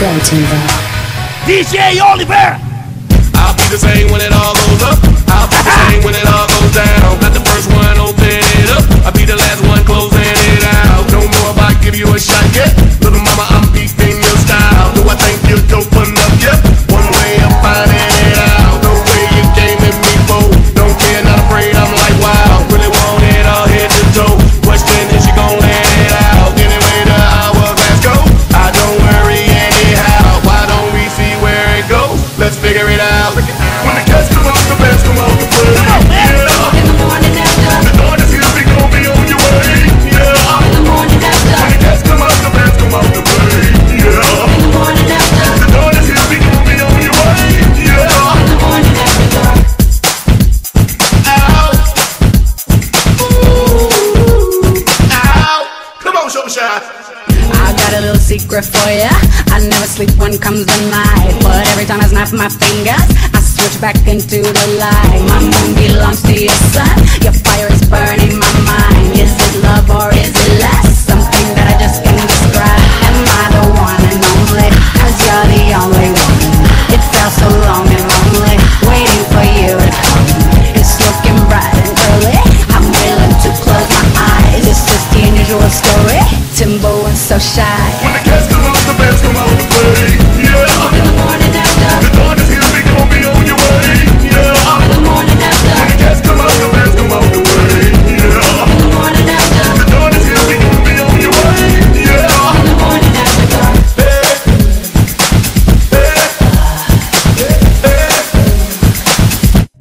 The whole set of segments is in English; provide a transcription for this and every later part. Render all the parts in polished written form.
Go Diva. DJ Olibr. I'll be the same when it all goes up. I'll be the same when it all goes down. Not the first one, open it up. I'll be the last one, closing it out. No more about give you a shot yet. Little mama, I'm beating your style. Do I think you're dope enough yet? One way I'm finding it out. No way you came at me, fool. Don't care, not afraid, I'm like wow. Really want it all head to toe. Question is you gon' let it out. Anyway, the hourglass go. I don't worry anyhow. Why don't we see where it goes? Let's figure it out. When the cat's coming, the best come out the play. Yeah. In the morning after. The dawn is here, we gon' be on your way. Yeah. In the morning after. When the cat's come out, the best come out the play. Yeah. In the morning after. The dawn is here, we gon' be on your way. Yeah. In the morning after dark. Ow. Ooh. Ow. Come on, show me shine. I got a little secret for ya. I never sleep when comes the night, but every time I snap my fingers, switch back into the light. My moon belongs to your sun. Your fire is burning my mind. Is it love or is it lust? Something that I just can't describe. Am I the one and only? 'Cause you're the only one. It felt so long and lonely, waiting for you to come. It's looking bright and early. I'm willing to close my eyes. This is the unusual story. Timbo and so shy. When the cats come out, the bands come out to play. Yeah. In the morning after. The dawn is here.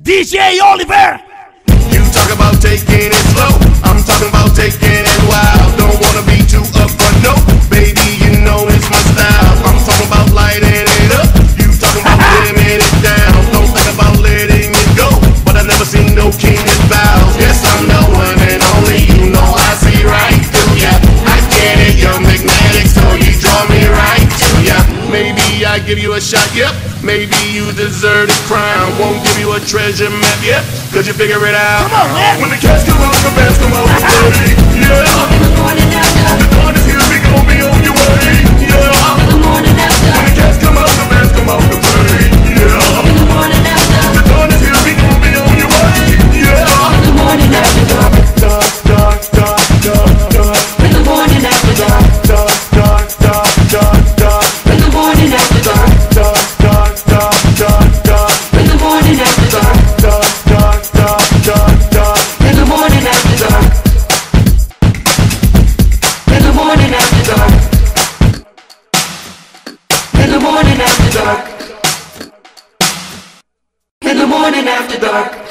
DJ Olibr. You talk about taking it slow, I'm talking about taking it wild. Don't wanna be too upfront, no. Baby, you know it's my style. I'm talking about lighting it up. You talking about dimming it down. Don't think about letting it go, but I never seen no king that bows. Yes, I'm the one and only. You know I see right through ya. I get it, you're magnetic, so you draw me right to ya. Maybe I give you a shot, yep. Maybe you deserve a crown. Won't give you a treasure map, yeah. 'Cause you figure it out. Come on, man. When the cats come out, the bands come out the play. Yeah. In the morning after. The dawn is here, we gon' be on your way. Yeah. In the morning after. When the cats come out, the bands come out the play. Yeah. In the morning after. The dawn is here, we gon' be on your way. Yeah. In the morning after dark. Dark, dark, dark, dark, dark. In the morning after dark. Dark, dark, dark, dark, dark. In the morning after dark. Dark. In the morning after dark.